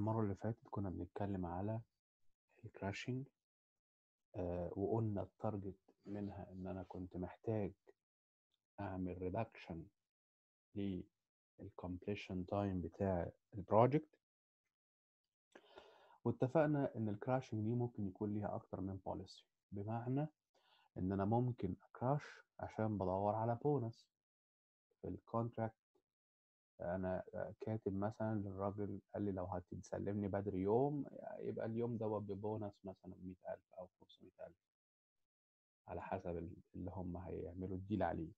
المرة اللي فاتت كنا بنتكلم على الكراشنج، وقلنا التارجت منها ان انا كنت محتاج اعمل ريدكشن للكمبليشن تايم بتاع البروجكت، واتفقنا ان الكراشنج دي ممكن يكون ليها اكتر من بوليسي، بمعنى ان انا ممكن اكراش عشان بدور على بونس في الكونتراكت. انا كاتب مثلا للراجل قال لي لو هتسلمني بدري يوم يبقى اليوم ده ببونس مثلا 100,000 او 500,000 على حسب اللي هم هيعملوا الديل عليه،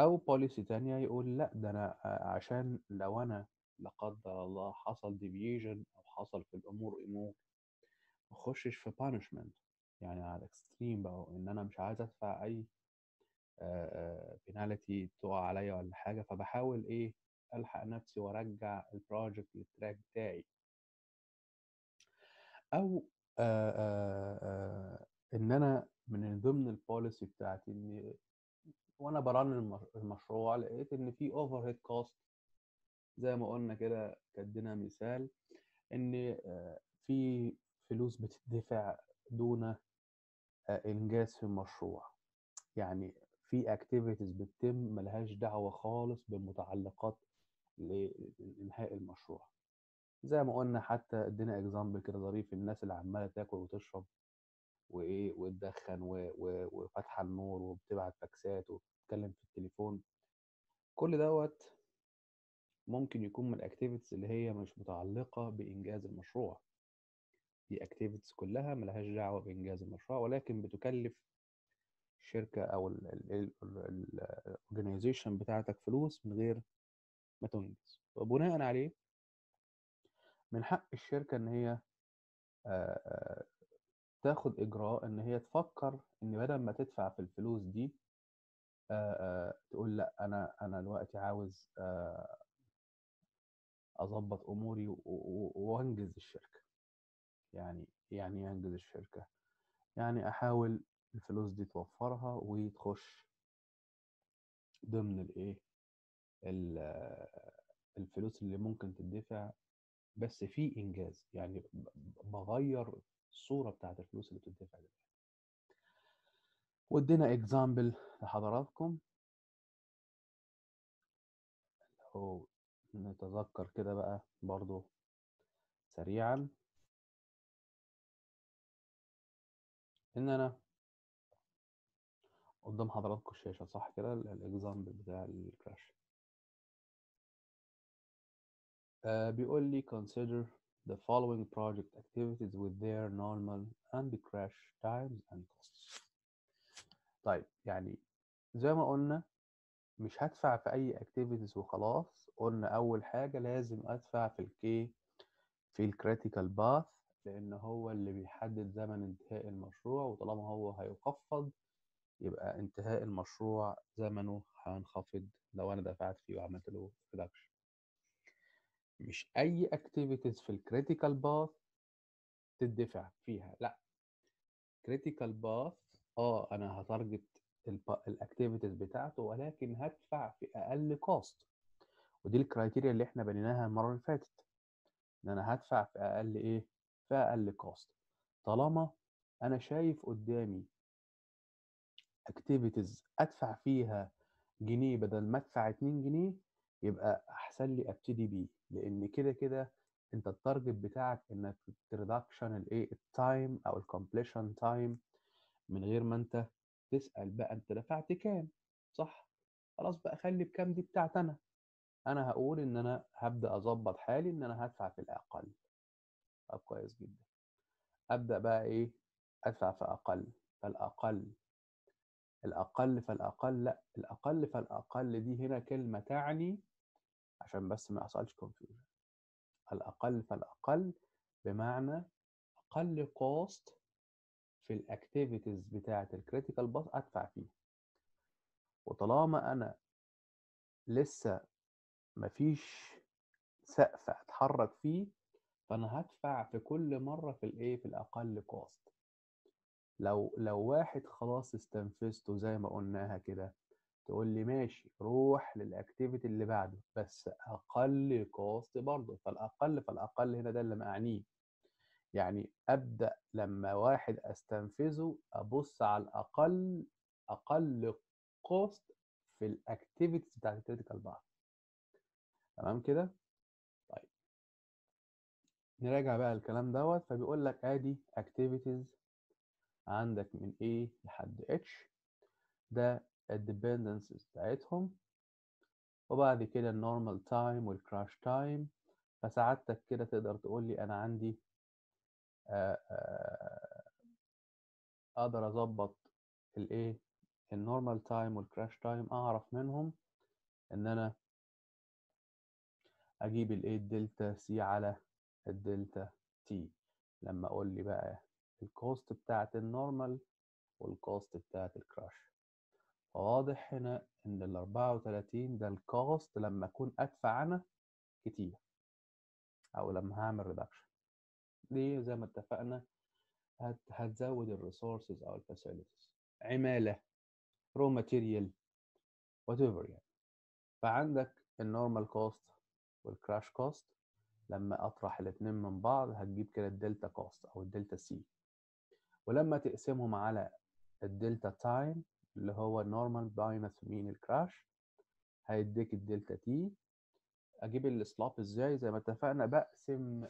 او بوليسي تانية يقول لا ده انا عشان لو انا لا قدر الله حصل ديفيجن او حصل في الامور ما اخشش في بانشمنت، يعني على الاكستريم بقى ان انا مش عايز ادفع اي بنالتي تقع عليا ولا حاجه، فبحاول الحق نفسي وارجع البروجكت للتراك بتاعي. او ان انا من ضمن البوليسي بتاعتي ان وانا بران المشروع لقيت ان في اوفر هيد كوست، زي ما قلنا كده كدينا مثال ان في فلوس بتدفع دون انجاز في المشروع، يعني في اكتيفيتيز بتتم ملهاش دعوه خالص بالمتعلقات لانهاء المشروع. زي ما قلنا حتى ادينا اكزامبل كده ظريف، الناس اللي عماله تاكل وتشرب وتدخن وفاتحه النور وبتبعت فاكسات وبتتكلم في التليفون، كل دوت ممكن يكون من الاكتيفيتيز اللي هي مش متعلقه بانجاز المشروع. دي اكتيفيتيز كلها ملهاش دعوه بانجاز المشروع، ولكن بتكلف الشركه او الاورجنايزيشن بتاعتك فلوس من غير ما تنجز، وبناء عليه من حق الشركه ان هي تاخد اجراء ان هي تفكر ان بدل ما تدفع في الفلوس دي تقول لا انا دلوقتي عاوز اظبط اموري وانجز الشركه. يعني انجز الشركه، يعني احاول الفلوس دي توفرها وتخش ضمن الفلوس اللي ممكن تدفع، بس في انجاز، يعني بغير الصوره بتاعت الفلوس اللي بتدفع دلوقتي. وادينا اكزامبل لحضراتكم لو نتذكر كده بقى برضو سريعا، ان انا قدام حضراتكم الشاشه صح كده الاكزامبل بتاع الكراش، بيقول لي consider the following project activities with their normal and the crash times and costs. طيب يعني زي ما قلنا مش هدفع في اي activities وخلاص. قلنا اول حاجه لازم ادفع في الكريتيكال باث، لان هو اللي بيحدد زمن انتهاء المشروع، وطالما هو هيخفض يبقى انتهاء المشروع زمنه هينخفض لو انا دفعت فيه وعملت له ريدكشن. مش اي اكتيفيتيز في الكريتيكال باث تدفع فيها، لا كريتيكال باث انا هتارجت الاكتيفيتيز بتاعته، ولكن هدفع في اقل كوست، ودي الكرايتيريا اللي احنا بنيناها المره اللي فاتت، ان انا هدفع في اقل في اقل كوست. طالما انا شايف قدامي اكتيفيتيز ادفع فيها جنيه بدل ما ادفع 2 جنيه، يبقى احسن لي ابتدي بيه، لان كده كده انت التارجت بتاعك انك تريدكشن التايم او الكمبليشن تايم من غير ما انت تسال بقى انت دفعت كام، صح؟ خلاص بقى خلي بكام دي بتاعت انا هقول ان انا هبدا اظبط حالي ان انا هدفع في الاقل. طب كويس جدا، ابدا بقى ادفع في اقل فالاقل الأقل فالأقل، لأ الأقل فالأقل دي هنا كلمة تعني عشان بس ما يحصلش كونفيوجن، الأقل فالأقل بمعنى أقل كوست في الأكتيفيتيز بتاعة الكريتيكال باث أدفع فيها. وطالما أنا لسه مفيش سقف أتحرك فيه، فأنا هدفع في كل مرة في الأقل كوست. لو واحد خلاص استنفذته زي ما قلناها كده تقول لي ماشي روح للاكتيفيتي اللي بعده بس اقل كوست برضه. فالاقل هنا ده اللي معنيه، يعني ابدا لما واحد استنفذه ابص على الاقل كوست في الاكتيفيتيز بتاعت الكريتيكال باث. تمام كده؟ طيب نراجع بقى الكلام دوت. فبيقول لك ادي اكتيفيتيز عندك من A لحد H، ده الديبندنسز بتاعتهم، وبعد كده النورمال تايم والكراش تايم. فسعادتك كده تقدر تقول لي انا عندي اقدر اظبط الايه النورمال تايم والكراش تايم، اعرف منهم ان انا اجيب الايه الدلتا سي على الدلتا تي. لما اقول لي بقى الكوست بتاعت النورمال والكوست بتاعت الكراش، واضح هنا ان ال 34 ده الكوست لما اكون ادفع انا كتير او لما هعمل ريدكشن. دي زي ما اتفقنا هتزود الريسورسز او الفاسيلتيز، عماله، رو ماتيريال، وات ايفر يعني. فعندك النورمال كوست والكراش كوست، لما اطرح الاثنين من بعض هتجيب كده الدلتا كوست او الدلتا سي، ولما تقسمهم على الدلتا تايم اللي هو النورمال باينس مين الكراش هيديك الدلتا تي. اجيب السلاب ازاي؟ زي ما اتفقنا بقسم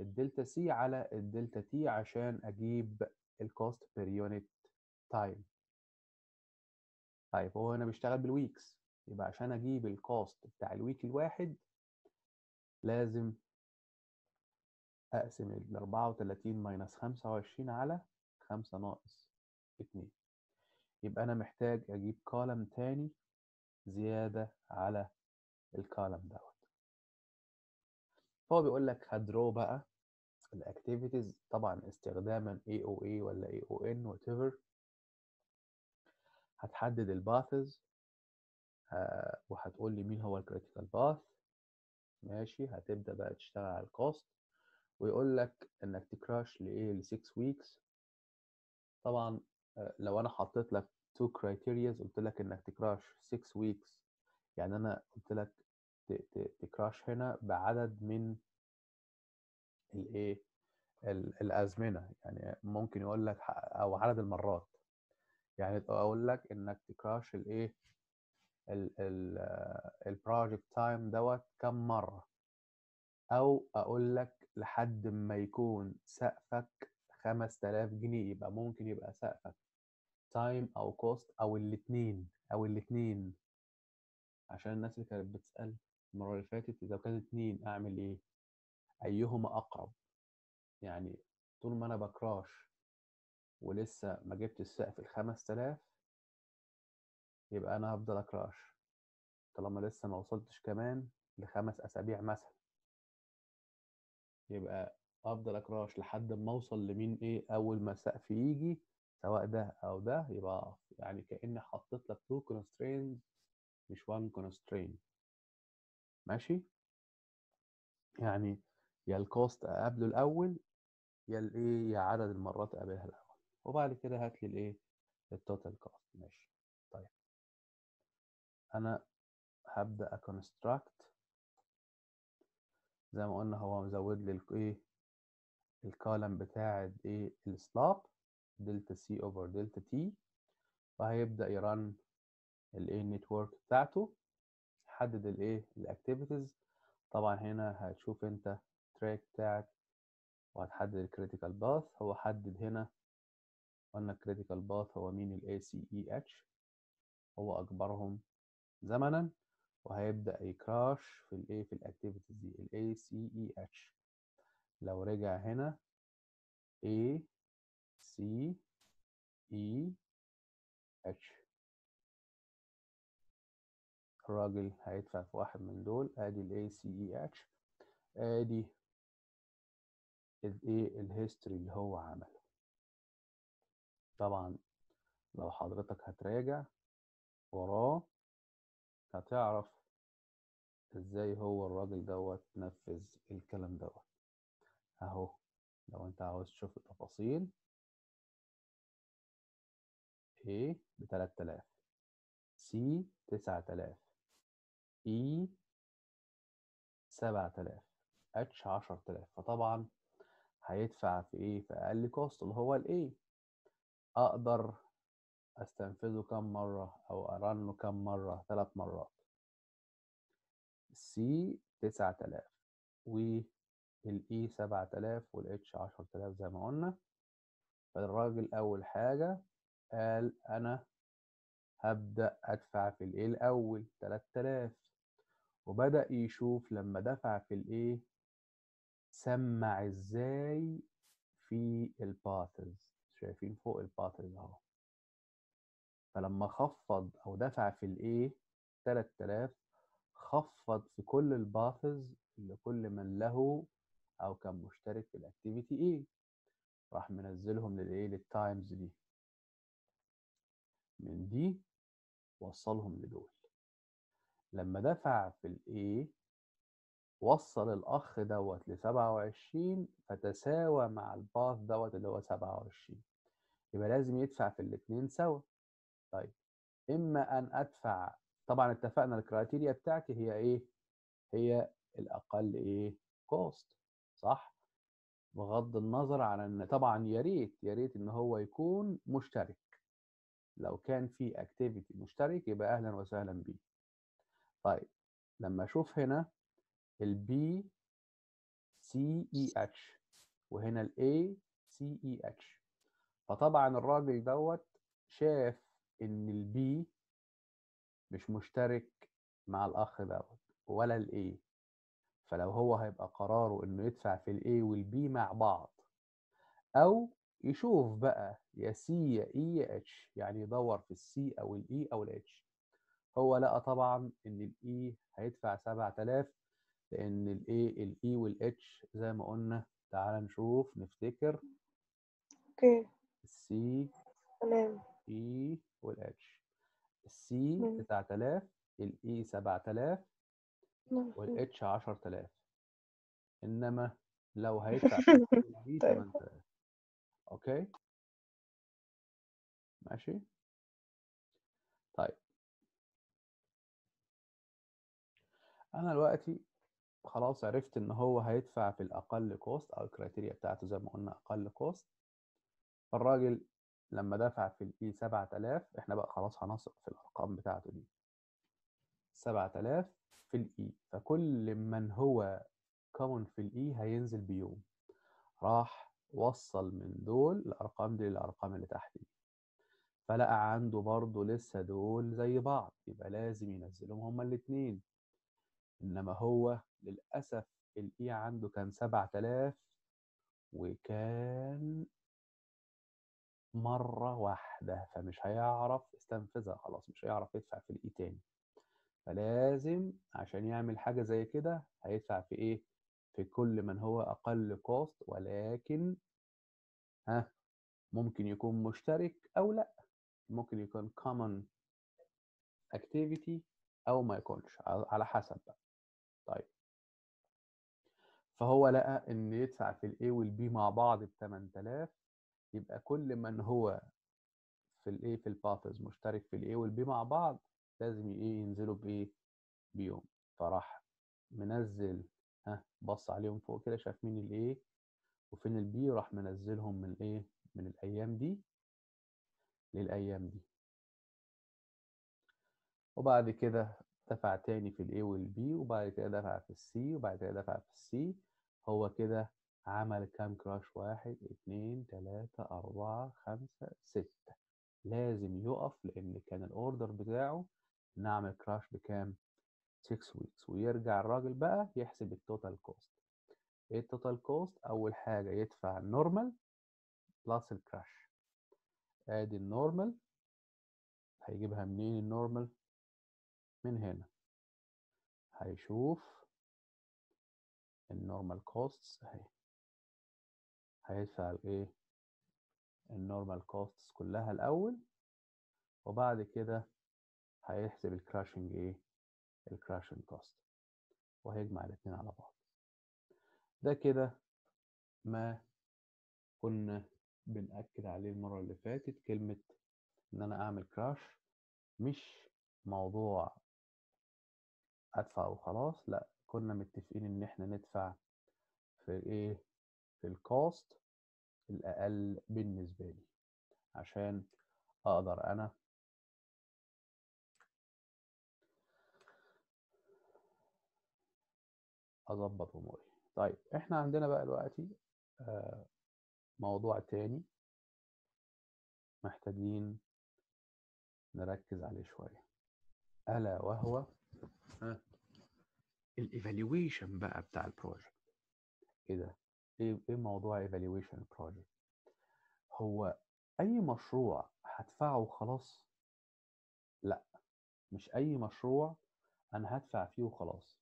الدلتا سي على الدلتا تي عشان اجيب الكوست بير يونت تايم. طيب هو هنا بيشتغل بالويكس، يبقى عشان اجيب الكوست بتاع الويك الواحد لازم اقسم ال 34 ماينس 25 على 5 ناقص 2. يبقى انا محتاج اجيب كولم تاني زياده على الكولم دوت. فهو بيقول لك هدرو بقى الاكتيفيتيز طبعا استخداما AOA ولا AON وات ايفر. هتحدد الباثز وهتقول لي مين هو الكريتيكال باث. ماشي، هتبدا بقى تشتغل على الكوست، ويقول لك انك تكراش لايه ل 6 ويكس. طبعا لو انا حطيت لك تو كرايتيريا قلت لك انك تكراش 6 ويكس، يعني انا قلت لك تكراش هنا بعدد من الايه الازمنه، يعني ممكن يقول لك او عدد المرات، يعني اقول لك انك تكراش الايه البروجكت تايم دوت كم مره، او اقول لك لحد ما يكون سقفك 5000 جنيه. يبقى ممكن يبقى سقفك تايم او كوست او الاثنين عشان الناس اللي كانت بتسال المره اللي فاتت اذا كانت اثنين اعمل ايه، ايهما اقرب. يعني طول ما انا بكراش ولسه ما جبت السقف ال 5000 يبقى انا هفضل اكراش طالما لسه ما وصلتش كمان ل5 اسابيع مثلا، يبقى افضل اكراش لحد ما اوصل لمين ايه اول ما السقف يجي سواء ده او ده. يبقى يعني كأني حطيت لك 2 constraints مش 1 constraint. ماشي، يعني يا الكوست اقابله الاول يا الايه يا عدد المرات اقابلها الاول، وبعد كده هات لي الايه التوتال كوست. ماشي، طيب انا هبدا اكونستراكت. زي ما قلنا هو مزود لي الايه الكولم بتاعت ايه السلاب دلتا سي اوفر دلتا تي، وهيبدا يرن الايه النتورك بتاعته، حدد الايه الاكتيفيتيز. طبعا هنا هتشوف انت التراك بتاعك وهتحدد الكريتيكال باث. هو حدد هنا قلنا الكريتيكال باث هو مين الاي سي اي اتش، هو اكبرهم زمنا، وهيبدا يكراش في الايه في الاكتيفيتيز دي الاي سي اي اتش. لو رجع هنا A C E H الراجل هيدفع في واحد من دول، ادي ال A C E H، ادي الايه الهيستوري اللي هو عمله. طبعا لو حضرتك هتراجع وراه هتعرف ازاي هو الراجل دوت نفذ الكلام دوت اهو. لو انت عاوز تشوف التفاصيل ايه ب 3000 سي 9000، اي 7000، اتش 10000. فطبعا هيدفع في ايه؟ في اقل كوست اللي هو الاي. اقدر استنفذه كم مره او ارنه كم مره؟ 3 مرات. سي 9000 والاي 7000 والاتش 10000 زي ما قلنا. فالراجل اول حاجه قال انا هبدا ادفع في الايه الاول 3000، وبدا يشوف لما دفع في الايه سمع ازاي في الباترز. شايفين فوق الباترز اهو. فلما خفض او دفع في الايه 3000 خفض في كل الباترز لكل من له او كان مشترك في الاكتيفيتي ايه. راح منزلهم للايه للتايمز دي، من دي وصلهم لدول. لما دفع في الايه وصل الاخ دوت ل 27 فتساوى مع الباث دوت اللي هو 27، يبقى لازم يدفع في الاثنين سوا. طيب اما ان ادفع، طبعا اتفقنا الكرايتيريا بتاعتي هي ايه؟ هي الاقل ايه كوست، صح؟ بغض النظر عن ان طبعا يا ريت ان هو يكون مشترك. لو كان في اكتيفيتي مشترك يبقى اهلا وسهلا بيه. طيب لما اشوف هنا البي سي اي اتش وهنا الاي سي اي اتش، فطبعا الراجل دوت شاف ان البي مش مشترك مع الاخ دوت ولا الاي، فلو هو هيبقى قراره انه يدفع في الاي والبي مع بعض، او يشوف بقى يا سي يا اي يا اتش، يعني يدور في السي او الاي او الاتش. هو لقى طبعا ان الاي هيدفع 7000 لان الاي والاتش زي ما قلنا. تعال نشوف نفتكر. اوكي السي تمام، اي والاتش. السي 9000، الاي 7000، والاتش 10000. انما لو هيدفع الاي 8000. اوكي ماشي. طيب انا دلوقتي خلاص عرفت ان هو هيدفع في الاقل كوست، او الكريتيريا بتاعته زي ما قلنا اقل كوست. فالراجل لما دفع في الاي 7000، احنا بقى خلاص هنثق في الارقام بتاعته دي، 7000 في الاي. فكل من هو كومن في الاي هينزل بيوم. راح وصل من دول الارقام دي للارقام اللي تحت دي، فلقى عنده برضه لسه دول زي بعض، يبقى لازم ينزلهم هما الاتنين. انما هو للاسف الاي عنده كان 7000 وكان مره واحده، فمش هيعرف يستنفذها، خلاص مش هيعرف يدفع في الاي تاني. فلازم عشان يعمل حاجه زي كده هيدفع في ايه؟ في كل من هو اقل كوست، ولكن ممكن يكون مشترك او لا، ممكن يكون common activity او ما يكونش، على حسب بقى. طيب فهو لقى ان يدفع في الاي والبي مع بعض ب 8000، يبقى كل من هو في الاي في الباثز مشترك في الاي والبي مع بعض لازم ايه ينزلوا بايه؟ بيوم. فراح منزل بص عليهم فوق كده، شاف مين الايه وفين البي، راح منزلهم من ايه؟ من الايام دي للايام دي. وبعد كده دفع تاني في الاي والبي، وبعد كده دفع في السي، وبعد كده دفع في السي. هو كده عمل كام كراش؟ 1 2 3 4 5 6. لازم يقف لان كان الاوردر بتاعه نعمل كراش بكام؟ 6 ويكس. ويرجع الراجل بقى يحسب التوتال كوست. ايه التوتال كوست؟ اول حاجه يدفع النورمال بلس الكراش. ادي النورمال، هيجيبها منين النورمال؟ من هنا. هيشوف النورمال كوستس اهي، هيدفع الايه؟ النورمال كوستس كلها الاول، وبعد كده هيحسب الكراشنج ايه؟ الكراشنج كوست، وهيجمع الاثنين على بعض. ده كده ما كنا بنأكد عليه المرة اللي فاتت، كلمة ان انا اعمل كراش مش موضوع ادفع وخلاص، لا كنا متفقين ان احنا ندفع في ايه، في الكوست الاقل بالنسبه لي، عشان اقدر انا اظبط اموري. طيب احنا عندنا بقى دلوقتي موضوع تاني محتاجين نركز عليه شويه، الا وهو الايفالويشن بقى بتاع البروجكت. ايه ده؟ ايه موضوع ايفالويشن البروجكت؟ هو اي مشروع هدفعه وخلاص؟ لا، مش اي مشروع انا هدفع فيه وخلاص،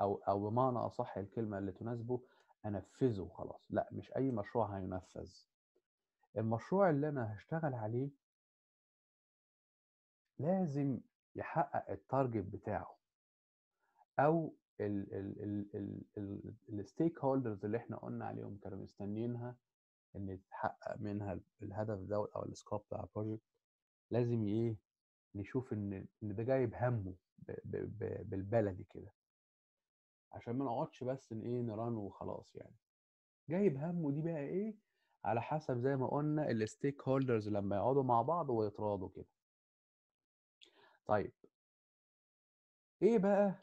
او بمعنى اصح الكلمه اللي تناسبه انفذه وخلاص، لا مش اي مشروع هينفذ. المشروع اللي انا هشتغل عليه لازم يحقق التارجت بتاعه، او الستيك هولدرز اللي احنا قلنا عليهم كانوا مستنيينها ان يتحقق منها الهدف ده او السكوب بتاع البروجكت. لازم ايه، نشوف ان ده جايب همه بالبلدي كده، عشان ما نقعدش بس ان ايه نران وخلاص. يعني جايب همه دي بقى ايه، على حسب زي ما قلنا الستيك هولدرز لما يقعدوا مع بعض ويتراضوا كده. طيب ايه بقى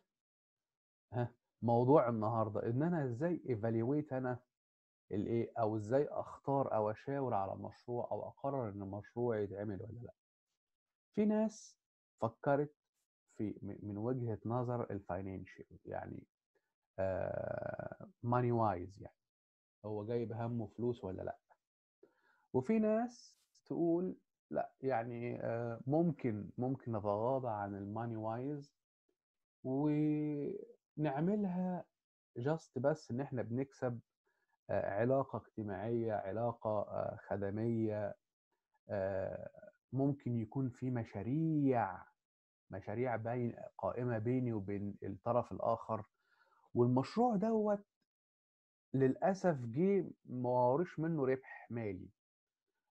موضوع النهارده، ان انا ازاي ايفالويت انا الايه، او ازاي اختار او اشاور على المشروع او اقرر ان المشروع يتعمل ولا لا. في ناس فكرت في من وجهة نظر الفاينانشال، يعني ماني وايز، يعني هو جايب همه فلوس ولا لا. وفي ناس تقول لا، يعني ممكن اتغاضى عن الماني وايز ونعملها جاست بس ان احنا بنكسب علاقة اجتماعية، علاقة خدمية. ممكن يكون في مشاريع بين قائمة بيني وبين الطرف الآخر، والمشروع دوت للأسف جه ما وراش منه ربح مالي،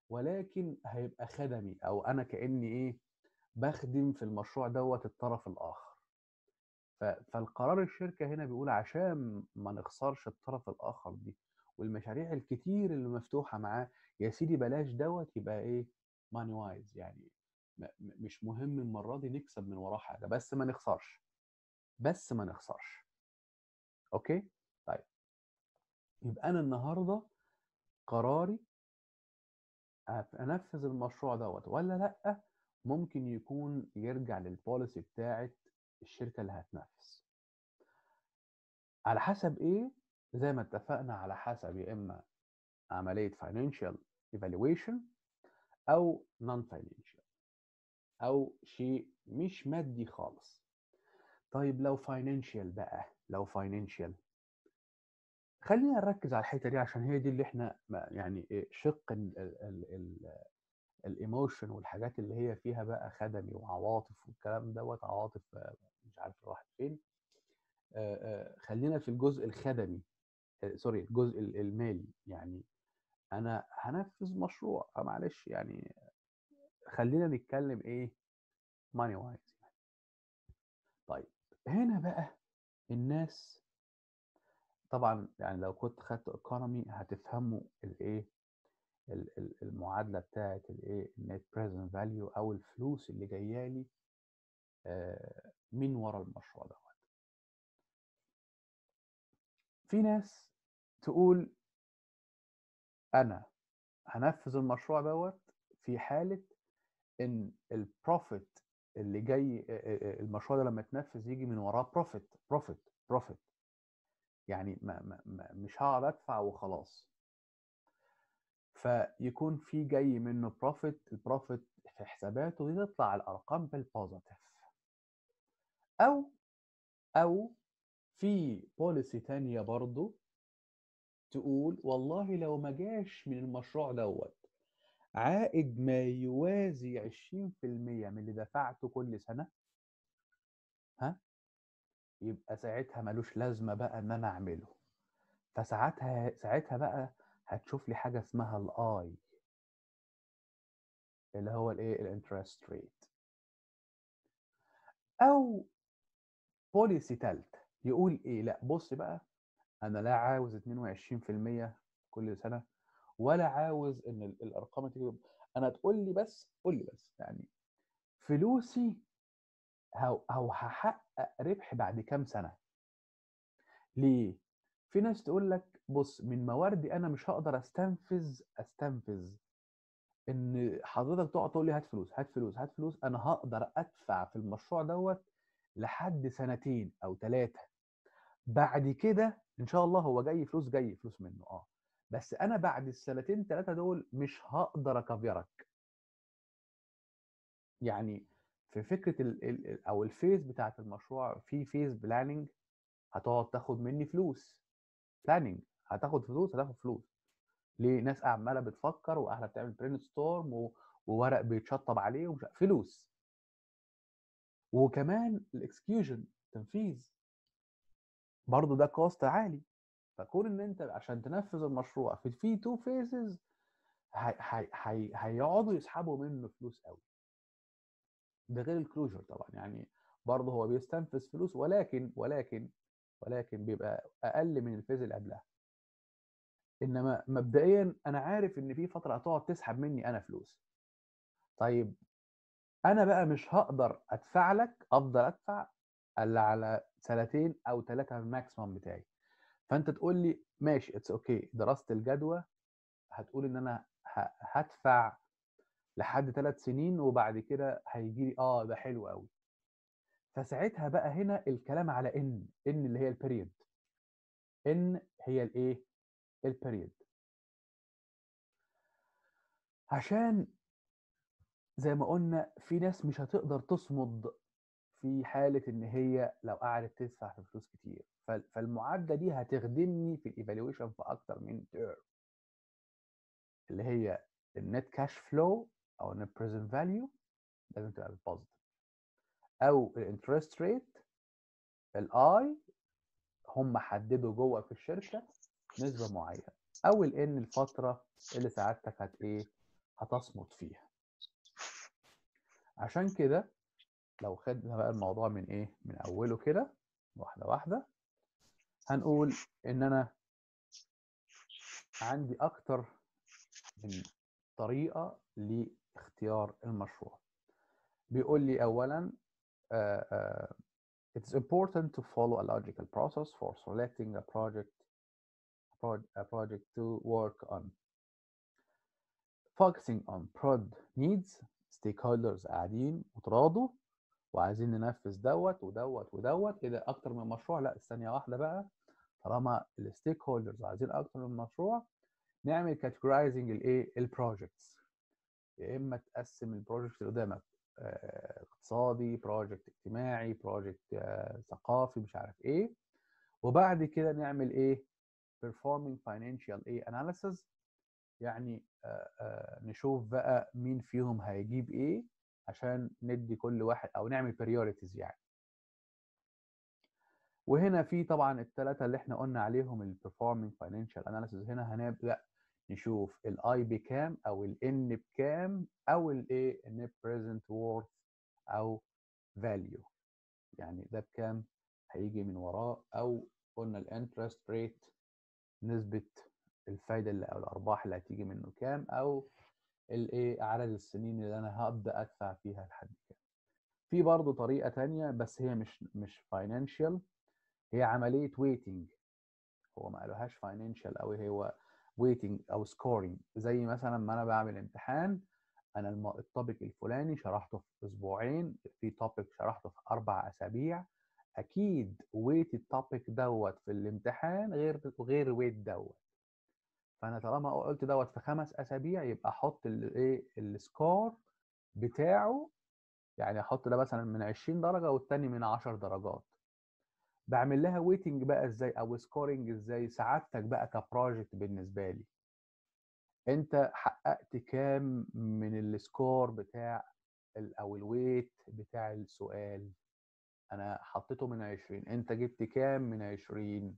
ولكن هيبقى خدمي، أو أنا كأني إيه بخدم في المشروع دوت الطرف الآخر. فالقرار الشركة هنا بيقول عشان ما نخسرش الطرف الآخر دي والمشاريع الكتير اللي مفتوحة معاه، يا سيدي بلاش دوت، يبقى إيه ماني وايز، يعني مش مهم المرة دي نكسب من وراه حاجة، بس ما نخسرش. أوكي؟ طيب يبقى أنا النهاردة قراري أنفذ المشروع دوت ولا لأ، ممكن يكون يرجع للبوليسي بتاعت الشركة اللي هتنافس، على حسب ايه زي ما اتفقنا، على حسب يا اما عملية فاينانشال ايفالويشن او نون فاينانشال، او شيء مش مادي خالص. طيب لو فاينانشال خلينا نركز على الحته دي، عشان هي دي اللي احنا يعني شق الايموشن والحاجات اللي هي فيها بقى خدمي وعواطف والكلام دوت، عواطف مش عارف راحت فين. خلينا في الجزء الخدمي، سوري الجزء المالي. يعني انا هنفذ مشروع، معلش يعني خلينا نتكلم ايه ماني وايز. طيب هنا بقى الناس طبعا، يعني لو كنت خدت ايكونومي هتفهموا الايه، المعادله بتاعه الايه، النت بريزنت فاليو، او الفلوس اللي جايه لي من ورا المشروع دوت. في ناس تقول انا هنفذ المشروع دوت في حاله ان البروفيت اللي جاي، المشروع ده لما يتنفذ يجي من وراه بروفيت، يعني مش هقعد ادفع وخلاص، فيكون في جاي منه بروفيت. البروفيت في حساباته دي تطلع الارقام بالبوزيتيف، او في بوليسي تانية برضو تقول والله لو ما جاش من المشروع دوت عائد ما يوازي 20% من اللي دفعته كل سنة، يبقى ساعتها ملوش لازمة بقى ان انا اعمله. فساعتها بقى هتشوف لي حاجة اسمها الاي، اللي هو الانترست ريت. او بوليسي ثالث يقول ايه؟ لا بص بقى، انا لا عاوز 22% كل سنه، ولا عاوز ان الارقام تيجي، انا تقول لي بس، قول لي بس يعني فلوسي او هحقق ربح بعد كام سنه. ليه؟ في ناس تقول لك بص، من مواردي انا مش هقدر استنفذ ان حضرتك تقعد تقول لي هات فلوس هات فلوس هات فلوس. انا هقدر ادفع في المشروع دوت لحد 2 أو 3 سنين، بعد كده ان شاء الله هو جاي فلوس منه. بس انا بعد ال2 3 سنين دول مش هقدر اكفيرك. يعني في فكره او الفيز بتاعه المشروع، في فيز بلاننج هتقعد تاخد مني فلوس، بلاننج هتاخد فلوس. ليه؟ ناس عماله بتفكر واهلها بتعمل برين ستورم وورق بيتشطب عليه فلوس. وكمان الاكسكيوشن تنفيذ برضو ده كوست عالي. فكون ان انت عشان تنفذ المشروع في 2 فيزز هيقعدوا يسحبوا منه فلوس قوي. ده غير الكلوجر طبعا، يعني برضه هو بيستنفذ فلوس ولكن بيبقى اقل من الفيز اللي قبلها. انما مبدئيا انا عارف ان في فتره هتقعد تسحب مني انا فلوس. طيب انا بقى مش هقدر ادفع لك، افضل ادفع الا على 2 أو 3 سنين الماكسيمم بتاعي. فانت تقول لي ماشي، اتس اوكي، دراسه الجدوى هتقول ان انا هدفع لحد 3 سنين وبعد كده هيجي لي ده حلو قوي. فساعتها بقى هنا الكلام على ان اللي هي البيريود، ان هي الايه البيريود، عشان زي ما قلنا في ناس مش هتقدر تصمد في حاله ان هي لو قعدت تدفع في فلوس كتير. فالمعادله دي هتخدمني في الايفالويشن في اكتر من تيرم، اللي هي النت كاش فلو او النت بريزنت فاليو لازم تبقى بالبوزيتيف، او الانترست ريت الاي هم حددوا جوه في الشركه نسبه معينه، او الان الفتره اللي سعادتك هتصمد فيها. عشان كده لو خدنا بقى الموضوع من اوله كده واحده واحده، هنقول ان انا عندي اكتر من طريقه لاختيار المشروع. بيقول لي اولا it's important to follow a logical process for selecting a project to work on, focusing on prod needs. stakeholders قاعدين وتراضوا وعايزين ننفذ دوت. ايه ده اكتر من مشروع؟ لا ثانيه واحده بقى، طالما الستيك هولدرز عايزين اكتر من مشروع نعمل كاتيجورايزنج البروجكتس. يا اما تقسم البروجكت اللي قدامك اقتصادي، بروجكت اجتماعي، بروجكت ثقافي، مش عارف ايه. وبعد كده نعمل performing financial analysis، يعني نشوف بقى مين فيهم هيجيب عشان ندي كل واحد او نعمل بريوريتيز يعني. وهنا في طبعا ال3 اللي احنا قلنا عليهم البرفورمينج فاينانشال اناليسيز، هنا هنبدا نشوف الاي بكام او الان بكام او النت بريزنت وورث او فاليو، يعني ده بكام هيجي من وراه، او قلنا الانترست ريت نسبه الفايده اللي او الارباح اللي هتيجي منه كام، او عدد السنين اللي انا هبدا ادفع فيها لحد كام. في برضه طريقه ثانيه بس هي مش فاينانشال، هي عمليه ويتنج. هو ما قالوهاش فاينانشال قوي، هو ويتنج او سكورينج. زي مثلا ما انا بعمل امتحان، انا التوبيك الفلاني شرحته في 2 أسبوع، في توبيك شرحته في 4 أسابيع، اكيد ويت التوبيك دوت في الامتحان غير ويت دوت. فانا طالما قلت دوت في 5 أسابيع، يبقى احط السكور بتاعه، يعني احط ده مثلا من 20 درجه والتاني من 10 درجات. بعمل لها ويتنج بقى ازاي او سكورنج ازاي؟ سعادتك بقى كبروجكت بالنسبه لي، انت حققت كام من السكور بتاع او الويت بتاع السؤال؟ انا حطيته من 20، انت جبت كام من 20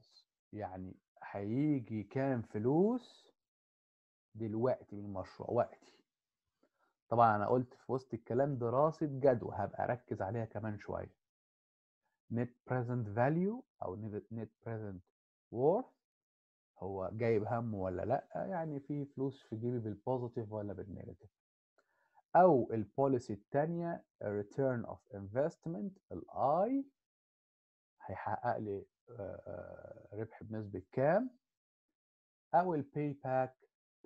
يعني هيجي كام فلوس دلوقتي من المشروع وقتي. طبعا انا قلت في وسط الكلام دراسه جدوى، هبقى اركز عليها كمان شويه. نت بريزنت فاليو او نت بريزنت وورث، هو جايب همه ولا لا، يعني في فلوس في جيبي بالبوزيتيف ولا بالنيجاتيف. او البوليسي الثانيه ريتيرن اوف انفستمنت، الاي هيحقق لي ربح بنسبه كام. او الباي باك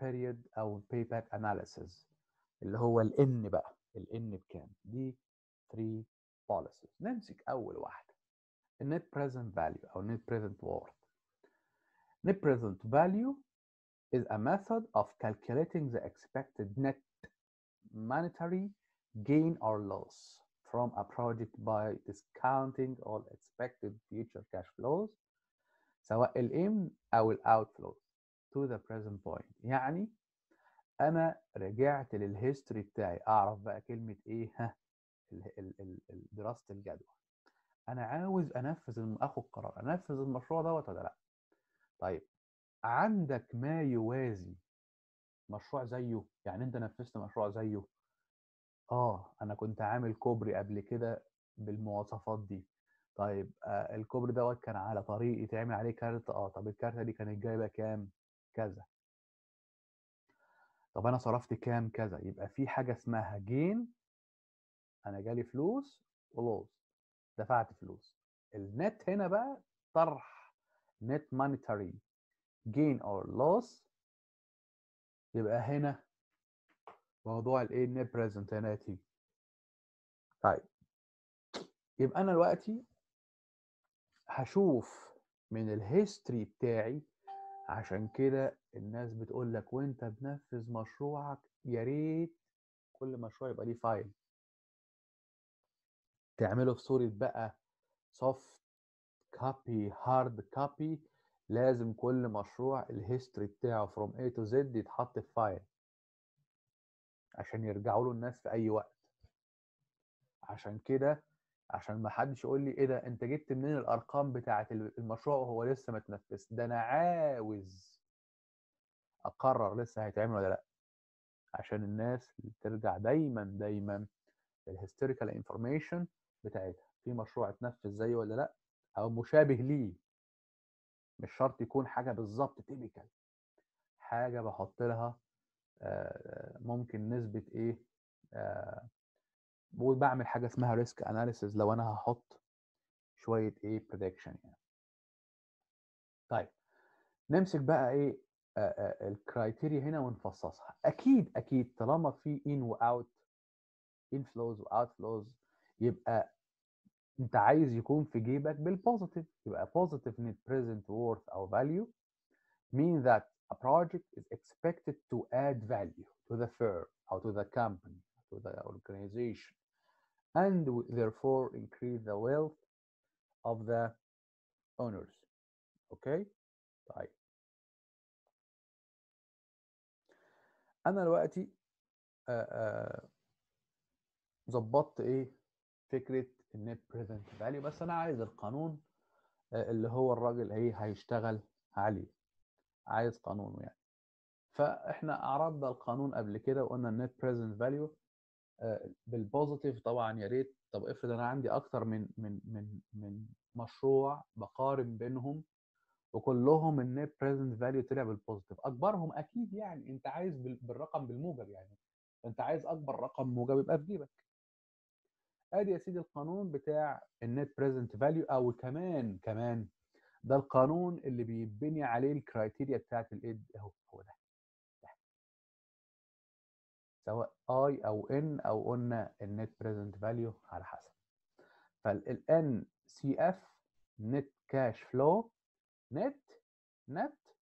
بيريود او الباي باك اناليسيز اللي هو الان بقى، الان بكام. دي 3 policies. نمسك اول واحده النت بريزنت فاليو او النت بريزنت وورث. Net present value is a method of calculating the expected net monetary gain or loss from a project by discounting all expected future cash flows سواء الin أو outflows to the present point. يعني أنا رجعت للهيستوري بتاعي، أعرف بقى كلمة إيه، ها، دراسة الجدوى. أنا عاوز أنفذ، أخد قرار أنفذ المشروع دوت ولا لأ. طيب عندك ما يوازي مشروع زيه، يعني انت نفذت مشروع زيه. انا كنت عامل كوبري قبل كده بالمواصفات دي. طيب الكوبري دوت كان على طريق يتعمل عليه كارت. طب الكارتة دي كانت جايبه كام؟ كذا. طب انا صرفت كام؟ كذا. يبقى في حاجه اسمها جين، انا جالي فلوس، ولوز دفعت فلوس. النت هنا بقى طرح net monetary gain or loss. يبقى هنا موضوع الايه، net present هنا يتيجي. طيب يبقى انا دلوقتي هشوف من الهيستوري بتاعي، عشان كده الناس بتقول لك وانت بنفذ مشروعك يا ريت كل مشروع يبقى ليه فايل تعمله في صوره بقى soft copy hard copy. لازم كل مشروع الهيستوري بتاعه from A to Z يتحط في فايل عشان يرجعوا له الناس في اي وقت. عشان كده، عشان ما حدش يقول لي ايه ده انت جبت منين الارقام بتاعه المشروع وهو لسه ما اتنفذش، ده انا عاوز اقرر لسه هيتعمل ولا لا. عشان الناس ترجع دايما دايما للهيستوريكال انفورميشن بتاعتها، في مشروع اتنفذ زيه ولا لا او مشابه ليه. مش شرط يكون حاجه بالظبط تيبيكال، حاجه بحط لها ممكن نسبه ايه، بعمل حاجه اسمها ريسك اناليسيز لو انا هحط شويه ايه بريدكشن يعني. طيب نمسك بقى ايه الكرايتيريا هنا ونفصصها. اكيد اكيد طالما في ان واوت، ان فلوز واوت فلوز، يبقى انت عايز يكون في جيبك بالبوزيتيف. يبقى positive net present worth او value mean that a project is expected to add value to the firm or to the company or to the organization and therefore increase the wealth of the owners. اوكي طيب انا دلوقتي ظبطت ايه فكره النت بريزنت فاليو، بس انا عايز القانون اللي هو الراجل ايه هيشتغل عليه، عايز قانونه يعني. فاحنا عرضنا القانون قبل كده وقلنا النت بريزنت فاليو بالبوزيتيف طبعا يا ريت. طب افرض انا عندي اكتر من مشروع بقارن بينهم وكلهم النت بريزنت فاليو طلع بالبوزيتيف، اكبرهم اكيد يعني انت عايز بالرقم بالموجب، يعني انت عايز اكبر رقم موجب يبقى في جيبك. ادي يا سيدي القانون بتاع النت بريزنت فاليو، او كمان ده القانون اللي بيبني عليه الكرايتيريا بتاعت الايد اهو، هو ده سواء اي او ان او قلنا النت بريزنت فاليو على حسب. فالان سي اف نت كاش فلو، نت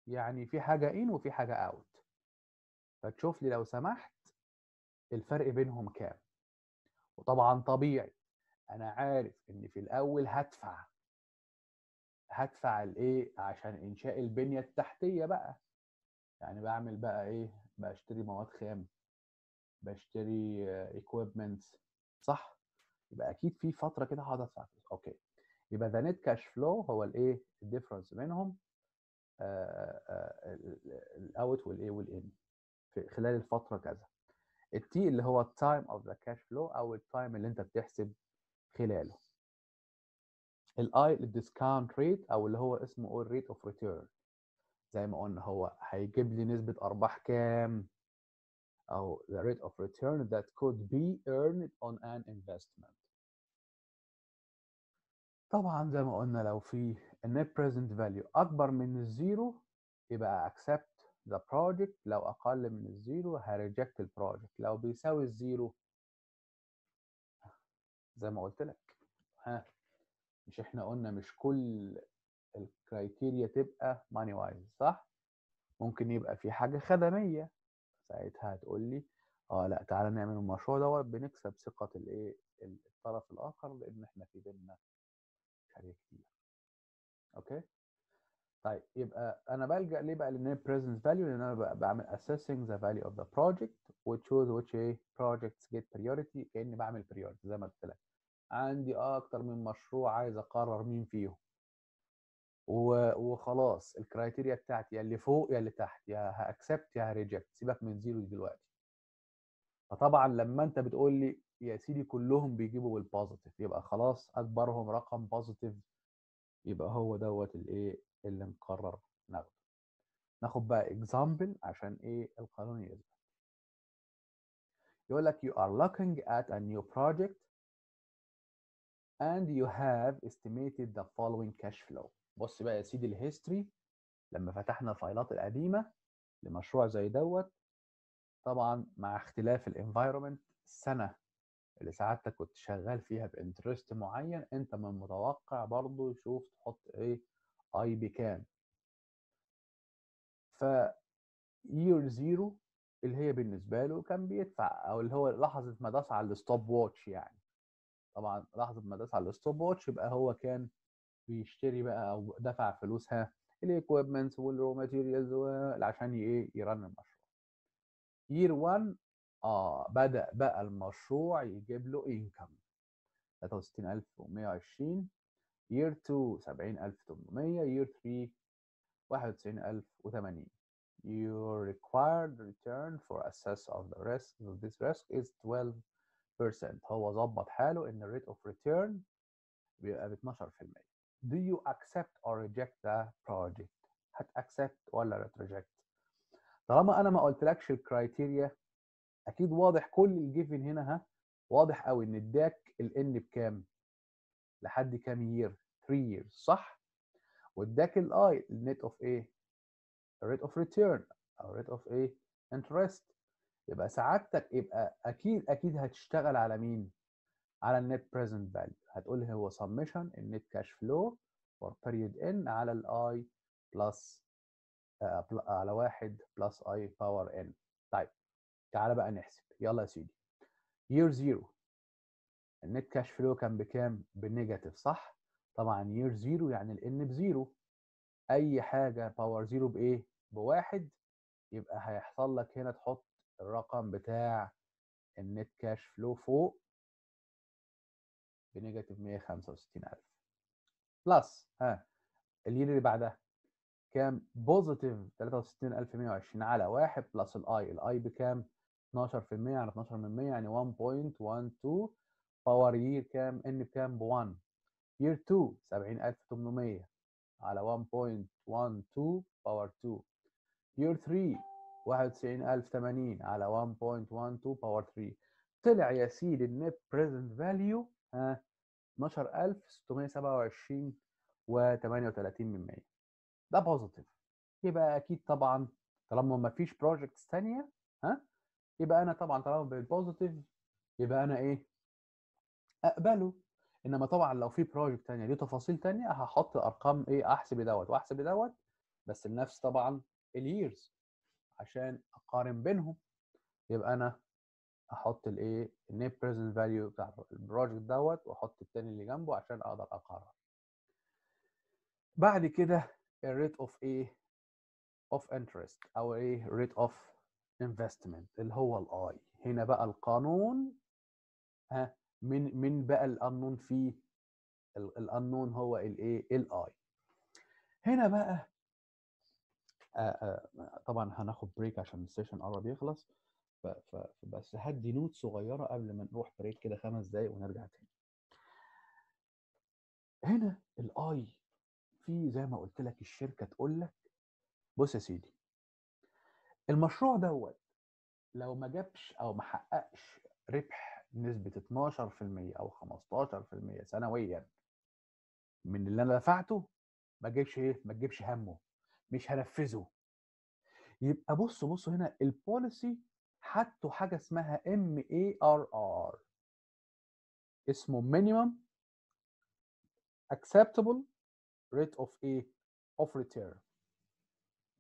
يعني في حاجه ان وفي حاجه اوت، فتشوف لي لو سمحت الفرق بينهم كام. وطبعا طبيعي انا عارف ان في الاول هدفع الايه عشان انشاء البنيه التحتيه بقى، يعني بعمل بقى ايه، بشتري مواد خام، بشتري equipment، صح؟ يبقى اكيد في فتره كده هدفع فلوس. اوكي، يبقى ذا نت كاش فلو هو الايه الديفرنس بينهم، الاوت والايه والان في خلال الفتره كذا. التي اللي هو التايم اوف ذا كاش فلو او التايم اللي انت بتحسب خلاله. الاي الديسكاونت ريت او اللي هو اسمه الريت اوف ريتيرن، زي ما قلنا هو هيجيب لي نسبه ارباح كام، او the rate of return that could be earned on an investment. طبعا زي ما قلنا لو في net present value اكبر من الزيرو يبقى accept the project، لو اقل من الزيرو هريجكت البروجكت، لو بيساوي الزيرو زي ما قلت لك، ها مش احنا قلنا مش كل الكرايتيريا تبقى money wise، صح؟ ممكن يبقى في حاجه خدميه، ساعتها هتقول لي اه لا تعالى نعمل المشروع دوت بنكسب ثقه الايه الطرف الاخر لان احنا في بيننا شريك كتير. اوكي طيب، يبقى انا بلجأ ليه بقى للنيت بريزنت فاليو؟ لان انا بعمل assessing the value of the project وتشوز which projects get priority، كاني بعمل priority زي ما قلت لك. عندي اكتر من مشروع عايز اقرر مين فيهم، وخلاص الكرايتيريا بتاعتي يا اللي فوق يا اللي تحت، يا هاكسبت يا هريجكت، سيبك من زيرو دلوقتي. فطبعا لما انت بتقول لي يا سيدي كلهم بيجيبوا بالبوزيتيف، يبقى خلاص اكبرهم رقم بوزيتيف يبقى هو دوت الايه اللي مقرر ناخده. ناخد بقى اكزامبل عشان ايه القانون يثبت. يقول لك you are looking at a new project and you have estimated the following cash flow. بص بقى يا سيدي الهيستوري، لما فتحنا الفايلات القديمه لمشروع زي دوت، طبعا مع اختلاف الانفايرمنت، السنه اللي سعادتك كنت شغال فيها بانترست معين، انت من المتوقع برضو شوف تحط ايه اي بكام. ف يير زيرو اللي هي بالنسبه له كان بيدفع، او اللي هو لحظه ما داس على الستوب واتش، يعني طبعا لحظه ما داس على الستوب واتش يبقى هو كان بيشتري بقى او دفع فلوسها الايكويبمنتس والرو ماتيريالز عشان ايه يرن المشروع. يير 1 بدا بقى المشروع يجيب له انكم 63120، يير 2 70800، يير 3 91080. Your required return for assess of the risk of this risk is 12%. هو ظبط حاله ان الريت اوف ريتيرن بيبقى ب 12%. Do you accept or reject the project؟ هت accept ولا reject؟ طالما انا ما قلتلكش الكرايتيريا اكيد واضح كل الجيفن هنا، ها واضح قوي ان اداك الان بكام؟ لحد كام يير؟ 3 years، صح؟ واداك الاي النت اوف ايه؟ rate of return او rate of ايه؟ interest. يبقى سعادتك يبقى اكيد هتشتغل على مين؟ على النت بريزنت فاليو. هتقول هو سمشن النت كاش فلو فور بيريود ان على الاي بلس على 1 بلس اي باور ان. طيب تعالى بقى نحسب، يلا يا سيدي. يير زيرو النت كاش فلو كان بكام؟ بالنيجاتيف، صح؟ طبعا يير زيرو يعني الان بزيرو، اي حاجه باور زيرو بايه؟ بواحد. يبقى هيحصل لك هنا تحط الرقم بتاع النت كاش فلو فوق بنيجاتيف 165000 بلس ها الير اللي بعدها كام؟ بوزيتيف 63120 على 1 بلس الاي بكام؟ 12% على 12% يعني 1.12 باور يير كام؟ ان بكام؟ ب 1. يير 2 70800 على 1.12 باور 2. يير 3 91080 على 1.12 باور 3. طلع يا سيدي النت بريزنت فاليو 12627 و38%، ده بوزيتيف. يبقى اكيد طبعا طالما ما فيش بروجكتس ثانيه، ها يبقى انا طبعا طالما بالبوزيتيف يبقى انا ايه اقبله. انما طبعا لو في بروجكت ثانيه ليه تفاصيل ثانيه هحط ارقام ايه، احسب دوت واحسب دوت بس بنفس طبعا الييرز عشان اقارن بينهم، يبقى انا احط الايه النت بريزنت فاليو بتاع البروجكت دوت واحط الثاني اللي جنبه عشان اقدر اقرر. بعد كده الريت اوف ايه اوف انترست او ايه ريت اوف انفستمنت اللي هو الاي. هنا بقى القانون ها من بقى القانون فيه القانون هو الايه الاي. هنا بقى طبعا هناخد بريك عشان السيشن قرب يخلص، فبس هدي نوت صغيره قبل ما نروح بريك كده 5 دقايق ونرجع تاني. هنا الاي في زي ما قلت لك الشركه تقول لك بص يا سيدي المشروع دوت لو ما جابش او ما حققش ربح نسبه 12% او 15% سنويا من اللي انا دفعته ما تجيبش ايه؟ ما تجيبش همه، مش هنفذه. يبقى بصوا هنا البوليسي حطوا حاجه اسمها MARR اسمه Minimum Acceptable Rate of A of Return.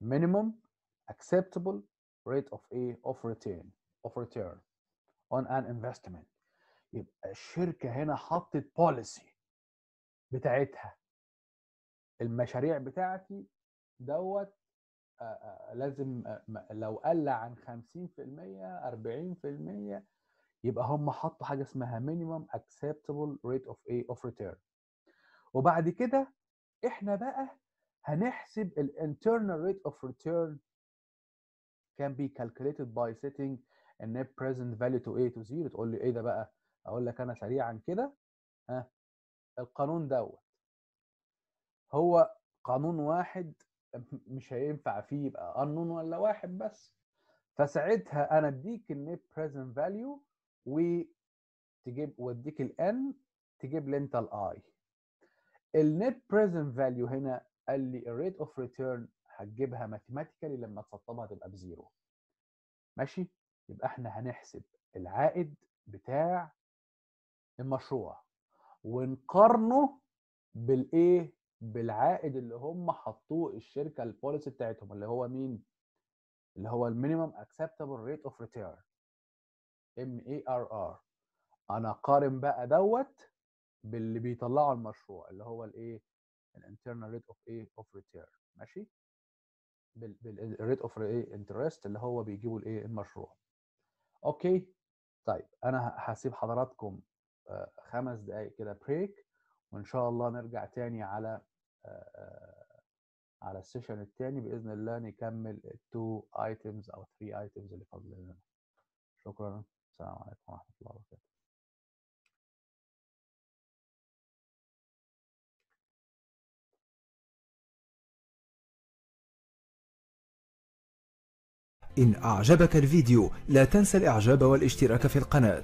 Minimum Acceptable Rate of A of Return on an Investment. يبقى الشركه هنا حطت بوليسي بتاعتها المشاريع بتاعتي دوت لازم لو قل عن 50% 40% يبقى هم حطوا حاجه اسمها مينيمم اكسبتبل ريت اوف ايه اوف ريتيرن. وبعد كده احنا بقى هنحسب الانترنال ريت اوف ريتيرن كان بي كالكوليتد باي سيتنج النت بريزنت فاليو تو ايه تو زيرو. تقول لي ايه ده بقى؟ اقول لك انا سريعا كده ها القانون دوت هو قانون واحد مش هينفع فيه يبقى قانون ولا واحد بس، فساعتها انا اديك النت بريزنت فاليو وتجيب واديك الان تجيب لي انت الاي. النت بريزنت فاليو هنا قال لي الريت اوف ريتيرن هتجيبها ماثيماتيكالي لما تسطبها تبقى بزيرو. ماشي، يبقى احنا هنحسب العائد بتاع المشروع ونقارنه بالايه بالعائد اللي هم حطوه الشركه البوليسي بتاعتهم اللي هو مين؟ اللي هو المينيمم اكسبتبل ريت اوف ريتيرن MARR. انا اقارن بقى دوت باللي بيطلعه المشروع اللي هو الايه؟ الانترنال ريت اوف ايه؟ اوف ريتيرن. ماشي؟ بالريت اوف ايه؟ انترست اللي هو بيجيبوا الايه؟ المشروع. اوكي؟ طيب انا هسيب حضراتكم 5 دقائق كده بريك وان شاء الله نرجع تاني على السيشن التاني باذن الله نكمل 2 ايتمز او 3 ايتمز اللي فاضلين لنا. شكرا، السلام عليكم ورحمه الله وبركاته. ان اعجبك الفيديو لا تنسى الاعجاب والاشتراك في القناه.